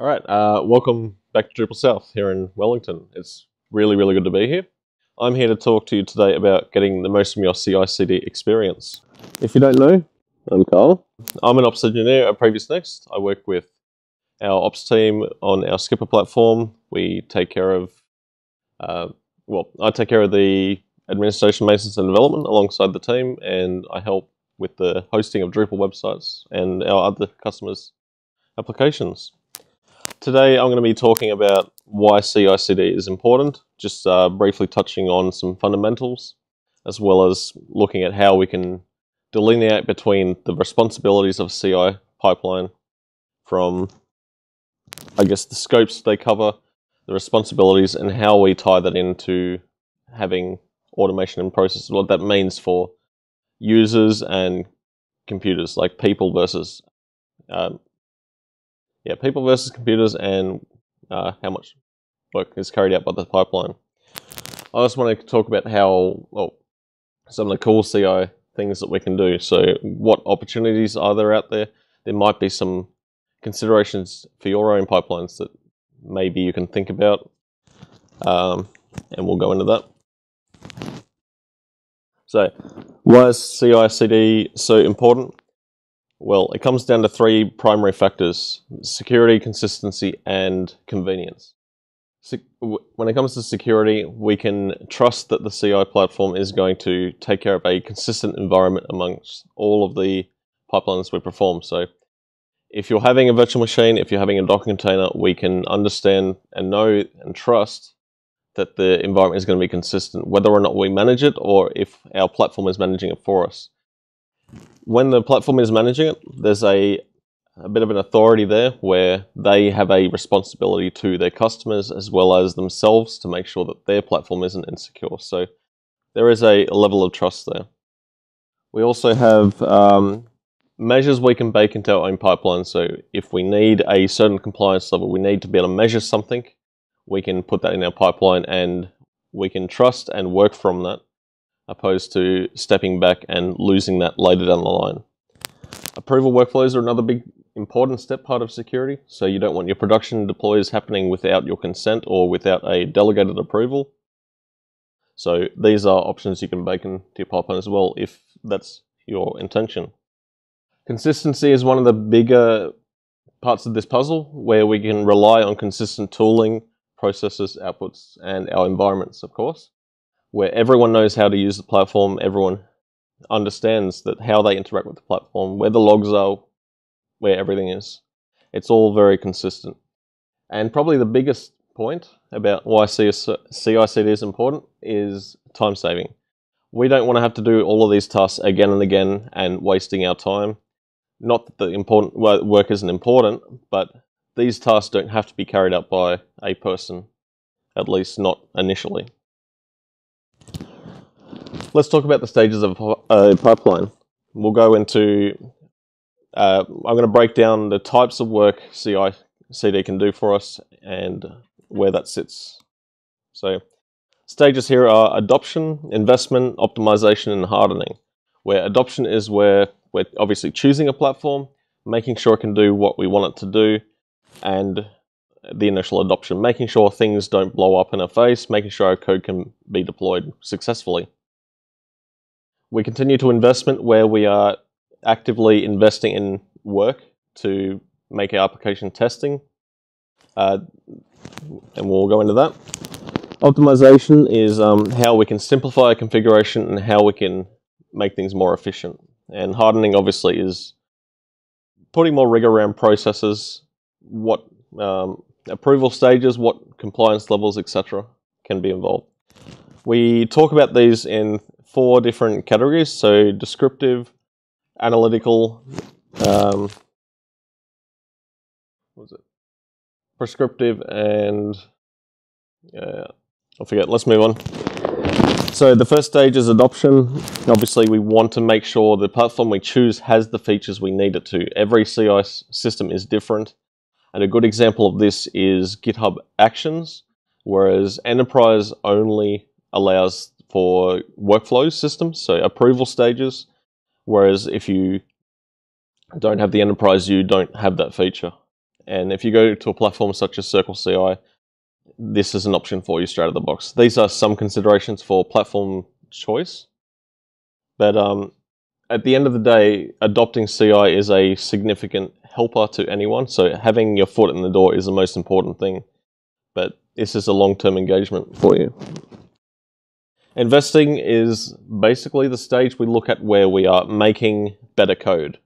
All right, welcome back to Drupal South here in Wellington. It's really, really good to be here. I'm here to talk to you today about getting the most from your CI/CD experience. If you don't know, I'm Carl. I'm an ops engineer at Previous Next. I work with our ops team on our Skipper platform. We take care of, I take care of the administration, maintenance, and development alongside the team, and I help with the hosting of Drupal websites and our other customers' applications. Today I'm going to be talking about why CI/CD is important, just briefly touching on some fundamentals, as well as looking at how we can delineate between the responsibilities of a CI pipeline from, I guess, the scopes they cover, the responsibilities, and how we tie that into having automation and processes, what that means for users and computers, like people versus people versus computers, and how much work is carried out by the pipeline. I just want to talk about some of the cool CI things that we can do. So what opportunities are there out there? There might be some considerations for your own pipelines that maybe you can think about, and we'll go into that. So why is CI/CD so important? Well, it comes down to three primary factors: security, consistency, and convenience. When it comes to security, we can trust that the CI platform is going to take care of a consistent environment amongst all of the pipelines we perform. So if you're having a virtual machine, if you're having a Docker container, we can understand and know and trust that the environment is going to be consistent, whether or not we manage it or if our platform is managing it for us. When the platform is managing it, there's a bit of an authority there where they have a responsibility to their customers as well as themselves to make sure that their platform isn't insecure. So there is a level of trust there. We also have measures we can bake into our own pipeline. So if we need a certain compliance level, we need to be able to measure something, we can put that in our pipeline and we can trust and work from that, opposed to stepping back and losing that later down the line. Approval workflows are another big important step part of security. So you don't want your production deploys happening without your consent or without a delegated approval. So these are options you can bake into your pipeline as well if that's your intention. Consistency is one of the bigger parts of this puzzle, where we can rely on consistent tooling, processes, outputs, and our environments, of course, where everyone knows how to use the platform, everyone understands that how they interact with the platform, where the logs are, where everything is. It's all very consistent. And probably the biggest point about why CI/CD is important is time saving. We don't want to have to do all of these tasks again and again and wasting our time. Not that the important work isn't important, but these tasks don't have to be carried out by a person, at least not initially. Let's talk about the stages of a pipeline. We'll go into, I'm going to break down the types of work CI/CD can do for us and where that sits. So stages here are adoption, investment, optimization, and hardening, where adoption is where we're obviously choosing a platform, making sure it can do what we want it to do, and the initial adoption, making sure things don't blow up in our face, making sure our code can be deployed successfully. We continue to investment, where we are actively investing in work to make our application testing, and we'll go into that. Optimization is how we can simplify configuration and how we can make things more efficient. And hardening, obviously, is putting more rigor around processes, what approval stages, what compliance levels, etc. can be involved. We talk about these in four different categories, so descriptive, analytical, prescriptive, and I forget. Let's move on. So the first stage is adoption. Obviously, we want to make sure the platform we choose has the features we need it to. Every CI system is different, and a good example of this is GitHub Actions, whereas Enterprise only allows for workflow systems, so approval stages, whereas if you don't have the Enterprise, you don't have that feature. And if you go to a platform such as CircleCI, this is an option for you straight out of the box. These are some considerations for platform choice. But at the end of the day, adopting CI is a significant helper to anyone. So having your foot in the door is the most important thing. But this is a long-term engagement for you. Investing is basically the stage we look at where we are making better code,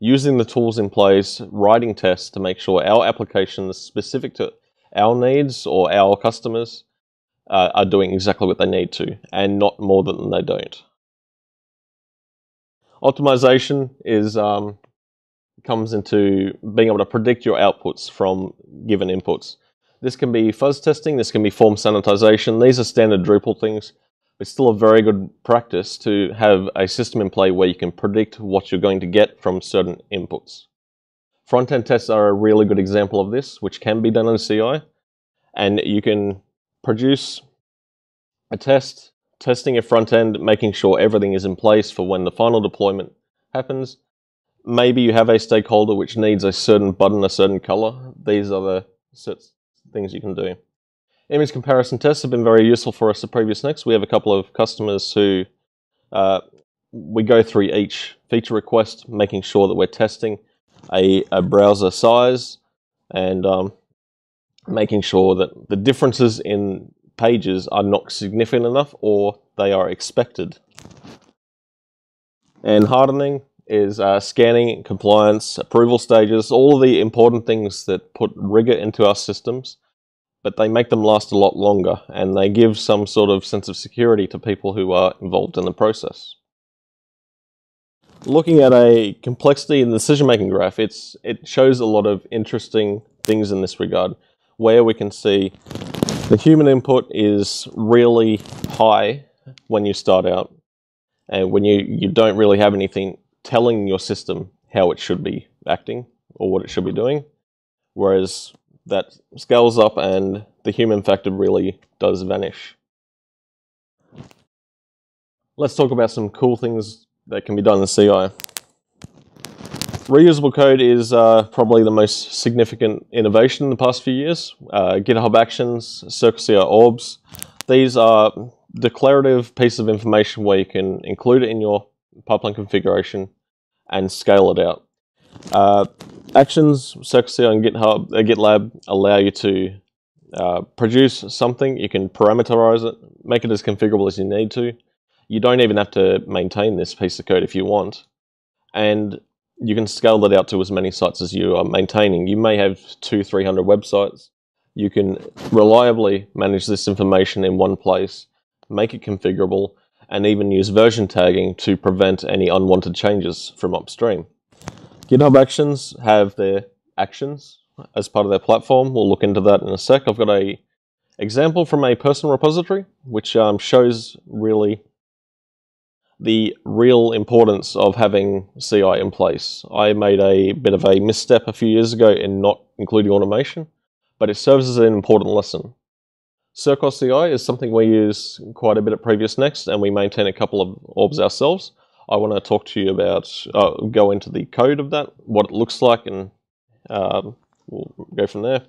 using the tools in place, writing tests to make sure our applications specific to our needs or our customers are doing exactly what they need to, and not more than they don't. Optimization is comes into being able to predict your outputs from given inputs. This can be fuzz testing, this can be form sanitization. These are standard Drupal things. It's still a very good practice to have a system in play where you can predict what you're going to get from certain inputs. Front-end tests are a really good example of this, which can be done in CI. And you can produce a test, testing your front-end, making sure everything is in place for when the final deployment happens. Maybe you have a stakeholder which needs a certain button, a certain color. These are the sorts of things you can do. Image comparison tests have been very useful for us at Previous Next. We have a couple of customers who we go through each feature request, making sure that we're testing a browser size and making sure that the differences in pages are not significant enough or they are expected. And hardening is scanning, compliance, approval stages, all of the important things that put rigor into our systems. But they make them last a lot longer, and they give some sort of sense of security to people who are involved in the process. Looking at a complexity in the decision-making graph, it shows a lot of interesting things in this regard, where we can see the human input is really high when you start out, and when you don't really have anything telling your system how it should be acting or what it should be doing, whereas that scales up and the human factor really does vanish. Let's talk about some cool things that can be done in CI. Reusable code is probably the most significant innovation in the past few years. GitHub Actions, CircleCI orbs. These are declarative pieces of information where you can include it in your pipeline configuration and scale it out. Actions, CircleCI and GitLab allow you to produce something. You can parameterize it, make it as configurable as you need to. You don't even have to maintain this piece of code if you want. And you can scale that out to as many sites as you are maintaining. You may have 200 to 300 websites. You can reliably manage this information in one place, make it configurable, and even use version tagging to prevent any unwanted changes from upstream. GitHub Actions have their actions as part of their platform. We'll look into that in a sec. I've got an example from a personal repository, which shows really the real importance of having CI in place. I made a bit of a misstep a few years ago in not including automation, but it serves as an important lesson. CircleCI is something we use quite a bit at Previous Next, and we maintain a couple of orbs ourselves. I want to talk to you about, go into the code of that, what it looks like, and we'll go from there.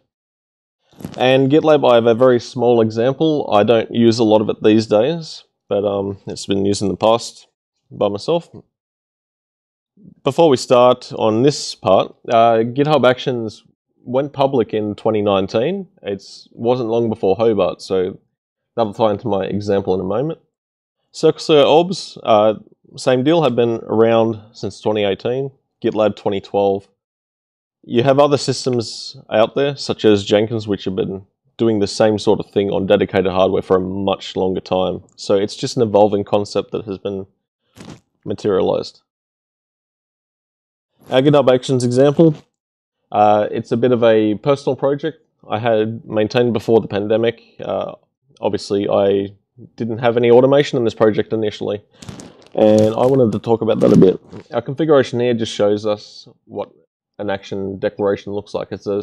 And GitLab, I have a very small example. I don't use a lot of it these days, but it's been used in the past by myself. Before we start on this part, GitHub Actions went public in 2019. It wasn't long before Hobart, so that'll tie into my example in a moment. CircleCI orbs, same deal, have been around since 2018, GitLab 2012. You have other systems out there, such as Jenkins, which have been doing the same sort of thing on dedicated hardware for a much longer time. So it's just an evolving concept that has been materialized. Our GitHub Actions example, it's a bit of a personal project I had maintained before the pandemic. Obviously, I didn't have any automation in this project initially, and I wanted to talk about that a bit. Our configuration here just shows us what an action declaration looks like. It's a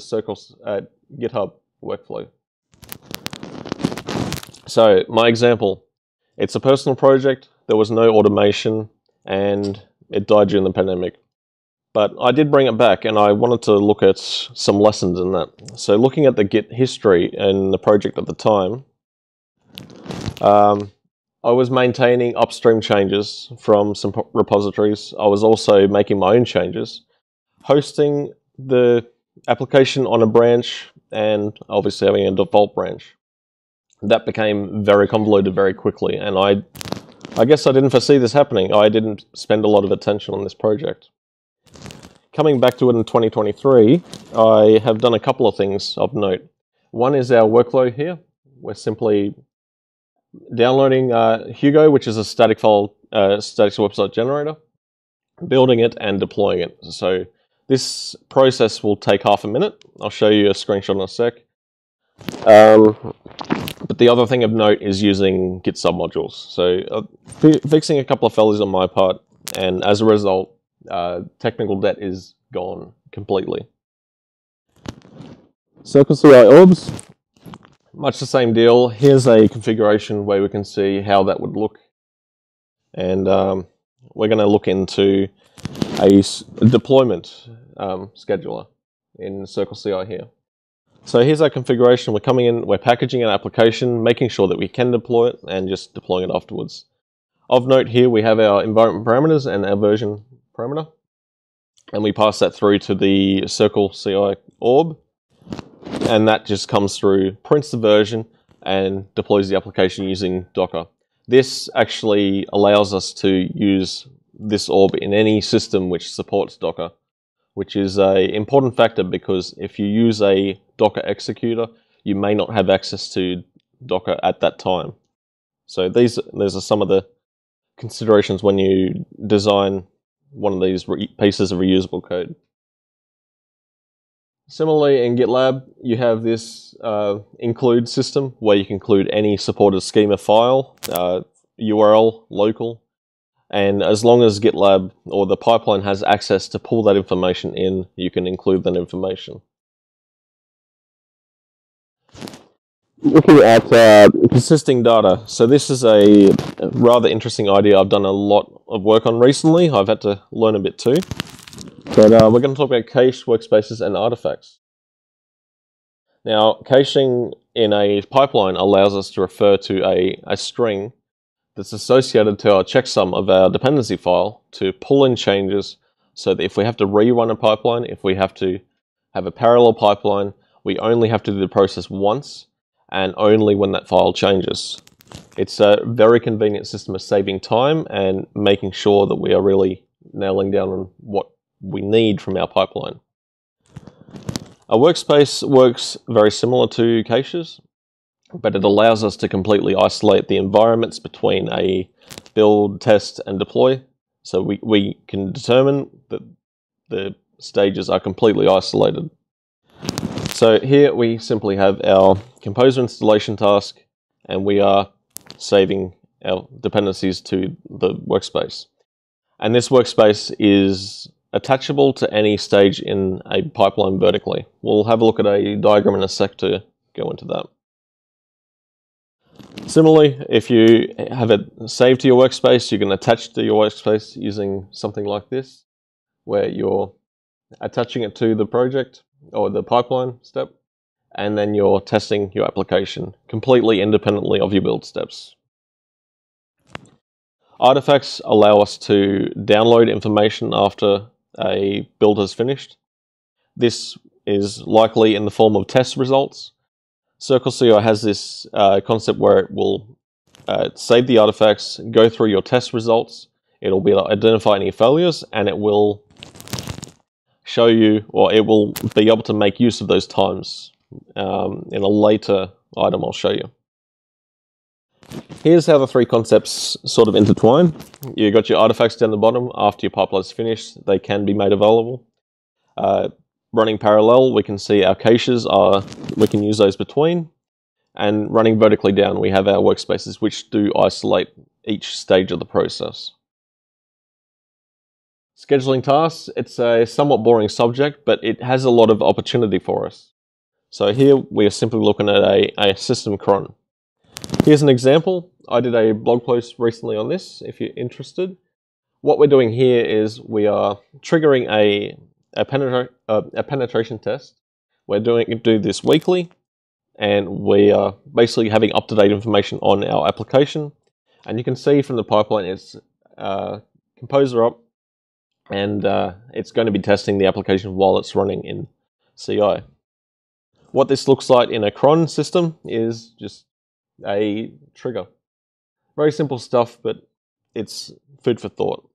GitHub workflow. So my example, it's a personal project. There was no automation, and it died during the pandemic. But I did bring it back, and I wanted to look at some lessons in that. So looking at the Git history and the project at the time, I was maintaining upstream changes from some repositories. I was also making my own changes, hosting the application on a branch, and obviously having a default branch. That became very convoluted very quickly, and I guess I didn't foresee this happening. I didn't spend a lot of attention on this project. Coming back to it in 2023, I have done a couple of things of note. One is our workload here. We're simply downloading Hugo, which is a static file, static website generator, building it and deploying it. So this process will take half a minute. I'll show you a screenshot in a sec. But the other thing of note is using Git submodules. So fixing a couple of failures on my part, and as a result, technical debt is gone completely. CircleCI orbs. Much the same deal. Here's a configuration where we can see how that would look. And we're going to look into a deployment scheduler in CircleCI here. So here's our configuration. We're coming in, we're packaging an application, making sure that we can deploy it, and just deploying it afterwards. Of note here, we have our environment parameters and our version parameter, and we pass that through to the CircleCI orb, and that just comes through, prints the version, and deploys the application using Docker. This actually allows us to use this orb in any system which supports Docker, which is an important factor, because if you use a Docker executor, you may not have access to Docker at that time. So these are some of the considerations when you design one of these pieces of reusable code. Similarly, in GitLab, you have this include system where you can include any supported schema file, URL, local, and as long as GitLab or the pipeline has access to pull that information in, you can include that information. Looking at persisting data, so this is a rather interesting idea I've done a lot of work on recently. I've had to learn a bit too. But we're going to talk about cache, workspaces, and artifacts. Now, caching in a pipeline allows us to refer to a string that's associated to our checksum of our dependency file to pull in changes, so that if we have to rerun a pipeline, if we have to have a parallel pipeline, we only have to do the process once, and only when that file changes. It's a very convenient system of saving time and making sure that we are really nailing down on what we need from our pipeline. A workspace works very similar to caches, but it allows us to completely isolate the environments between a build, test, and deploy. So we can determine that the stages are completely isolated. So here we simply have our composer installation task, and we are saving our dependencies to the workspace. And this workspace is attachable to any stage in a pipeline vertically. We'll have a look at a diagram in a sec to go into that. Similarly, if you have it saved to your workspace, you can attach to your workspace using something like this, where you're attaching it to the project or the pipeline step, and then you're testing your application completely independently of your build steps. Artifacts allow us to download information after a build has finished. This is likely in the form of test results. CircleCI has this concept where it will save the artifacts, go through your test results, it'll be able to identify any failures, and it will show you, or it will be able to make use of those times. In a later item I'll show you. Here's how the three concepts sort of intertwine. You've got your artifacts down the bottom. After your pipeline's finished, they can be made available. Running parallel, we can see our caches are, we can use those between. And running vertically down, we have our workspaces, which do isolate each stage of the process. Scheduling tasks, it's a somewhat boring subject, but it has a lot of opportunity for us. So here we are simply looking at a system cron. Here's an example. I did a blog post recently on this, if you're interested. what we're doing here is we are triggering a penetration test. We're do this weekly, and we are basically having up-to-date information on our application. And you can see from the pipeline, it's Composer up, and it's going to be testing the application while it's running in CI. What this looks like in a cron system is just a trigger. Very simple stuff, but it's food for thought.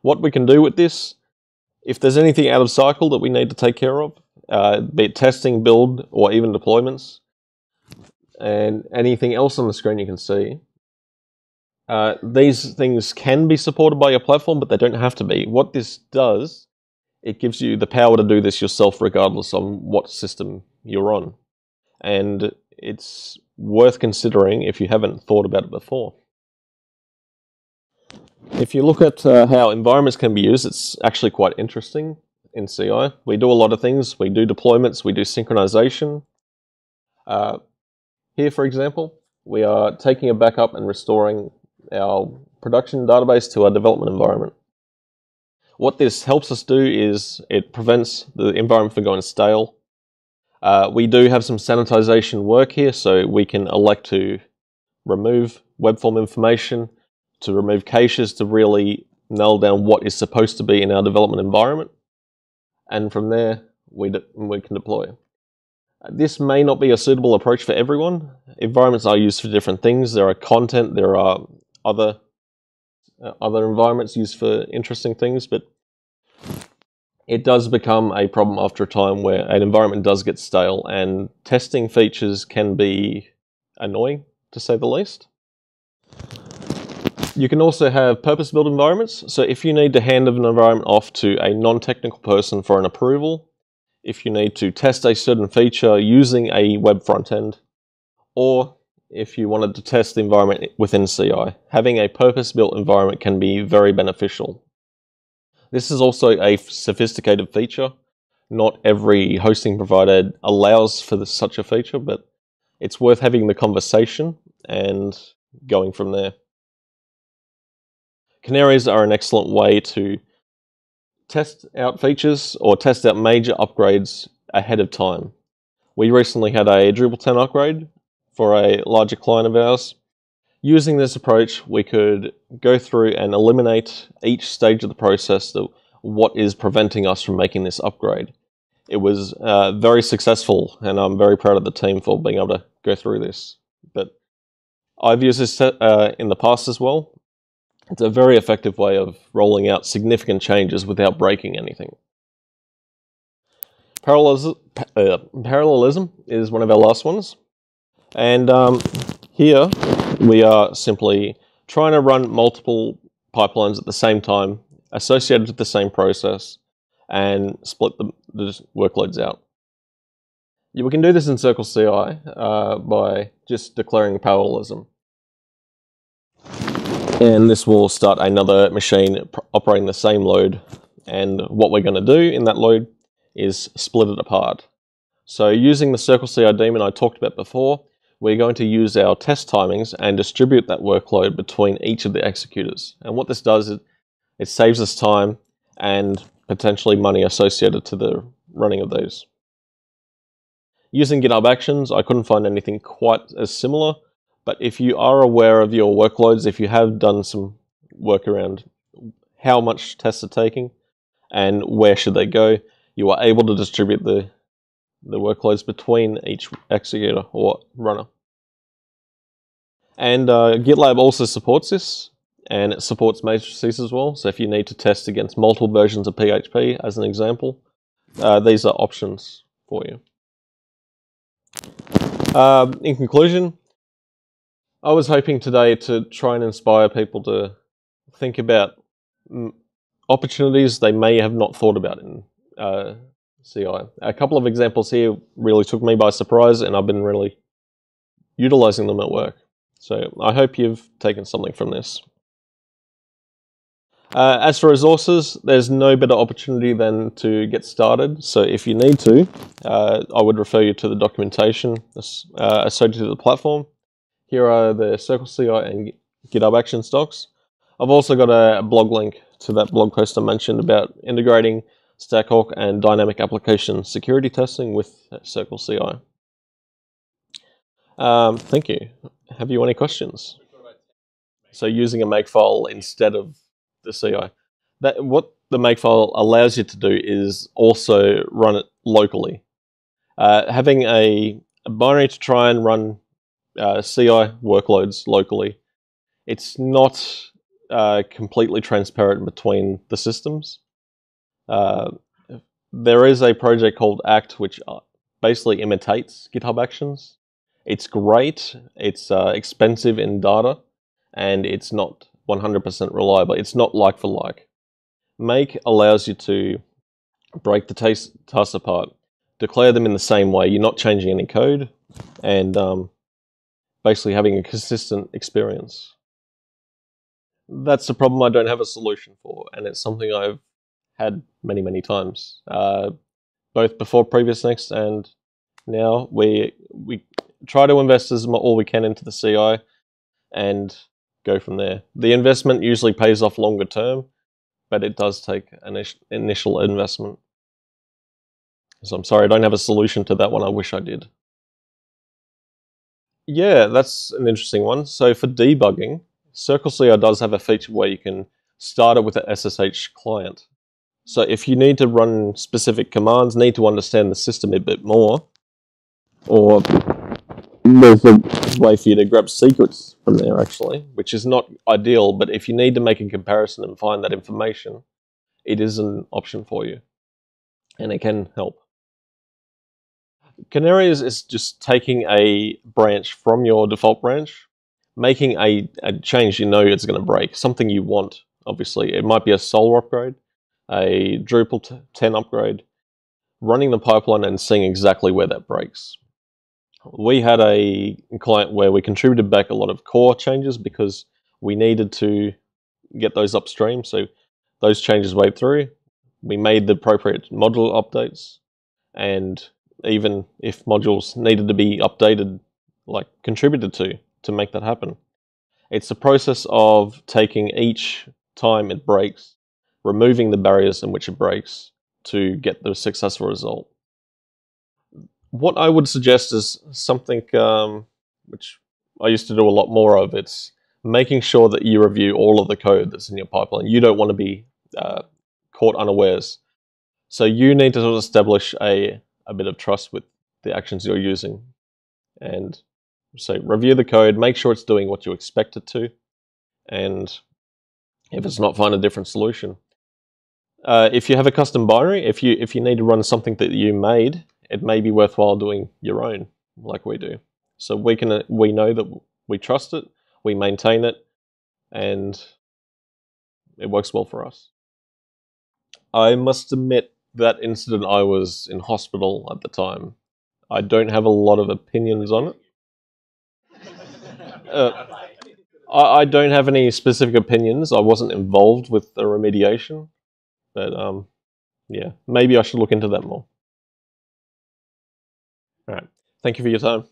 What we can do with this, if there's anything out of cycle that we need to take care of, be it testing, build, or even deployments, and anything else on the screen you can see, these things can be supported by your platform, but they don't have to be. What this does, it gives you the power to do this yourself regardless on what system you're on. And it's worth considering if you haven't thought about it before. If you look at how environments can be used, it's actually quite interesting in CI. We do a lot of things. We do deployments, we do synchronization. Here, for example, we are taking a backup and restoring our production database to our development environment. What this helps us do is it prevents the environment from going stale. We do have some sanitization work here, so we can elect to remove web form information, to remove caches, to really null down what is supposed to be in our development environment. And from there, we can deploy. This may not be a suitable approach for everyone. Environments are used for different things. There are content, there are other environments used for interesting things, but it does become a problem after a time where an environment does get stale, and testing features can be annoying, to say the least. You can also have purpose-built environments. So if you need to hand an environment off to a non-technical person for an approval, if you need to test a certain feature using a web front end, or if you wanted to test the environment within CI, having a purpose-built environment can be very beneficial. This is also a sophisticated feature. Not every hosting provider allows for such a feature, but it's worth having the conversation and going from there. Canaries are an excellent way to test out features or test out major upgrades ahead of time. We recently had a Drupal 10 upgrade for a larger client of ours. Using this approach, we could go through and eliminate each stage of the process, what is preventing us from making this upgrade. It was very successful, and I'm very proud of the team for being able to go through this. But I've used this in the past as well. It's a very effective way of rolling out significant changes without breaking anything. Parallelism is one of our last ones. And here we are simply trying to run multiple pipelines at the same time, associated with the same process, and split the workloads out. We can do this in CircleCI by just declaring parallelism. And this will start another machine operating the same load. And what we're going to do in that load is split it apart. So using the CircleCI daemon I talked about before, we're going to use our test timings and distribute that workload between each of the executors. And what this does is it saves us time and potentially money associated to the running of those. Using GitHub Actions, I couldn't find anything quite as similar. But if you are aware of your workloads, if you have done some work around how much tests are taking and where should they go, you are able to distribute the workloads between each executor or runner. And GitLab also supports this, and it supports matrices as well. So if you need to test against multiple versions of PHP, as an example, these are options for you. In conclusion, I was hoping today to try and inspire people to think about opportunities they may have not thought about in CI. A couple of examples here really took me by surprise, and I've been really utilizing them at work. So I hope you've taken something from this. As for resources, there's no better opportunity than to get started. So if you need to, I would refer you to the documentation associated with the platform. Here are the CircleCI and GitHub Actions docs. I've also got a blog link to that blog post I mentioned about integrating StackHawk and dynamic application security testing with CircleCI. Thank you. Have you any questions? So using a makefile instead of the CI. What the makefile allows you to do is also run it locally. Having a binary to try and run CI workloads locally, it's not completely transparent between the systems. There is a project called Act which basically imitates GitHub Actions. It's great, it's expensive in data, and it's not 100% reliable. It's not like for like. Make allows you to break the tasks apart, declare them in the same way. You're not changing any code, and basically having a consistent experience. That's the problem I don't have a solution for, and it's something I've had many, many times, both before Previous Next and now. We try to invest as all we can into the CI and go from there. The investment usually pays off longer term, but it does take an initial investment. So I'm sorry, I don't have a solution to that one. I wish I did. Yeah, that's an interesting one. So for debugging, CircleCI does have a feature where you can start it with an SSH client. So if you need to run specific commands, need to understand the system a bit more, or there's a way for you to grab secrets from there, actually, which is not ideal, but if you need to make a comparison and find that information, it is an option for you, and it can help. Canaries is just taking a branch from your default branch, making a change you know it's going to break, something you want, obviously. It might be a Solar upgrade, a Drupal 10 upgrade, running the pipeline and seeing exactly where that breaks. We had a client where we contributed back a lot of core changes because we needed to get those upstream, so those changes went through. We made the appropriate module updates, and even if modules needed to be updated, like contributed to make that happen. It's the process of taking each time it breaks, removing the barriers in which it breaks to get the successful result. What I would suggest is something which I used to do a lot more of. It's making sure that you review all of the code that's in your pipeline. You don't want to be caught unawares. So you need to sort of establish a bit of trust with the actions you're using. And so review the code, make sure it's doing what you expect it to, and if it's not, find a different solution. If you have a custom binary, if you need to run something that you made, it may be worthwhile doing your own, like we do. So we know that we trust it, we maintain it, and it works well for us. I must admit that incident, I was in hospital at the time. I don't have a lot of opinions on it. I don't have any specific opinions. I wasn't involved with the remediation, but yeah, maybe I should look into that more. All right. Thank you for your time.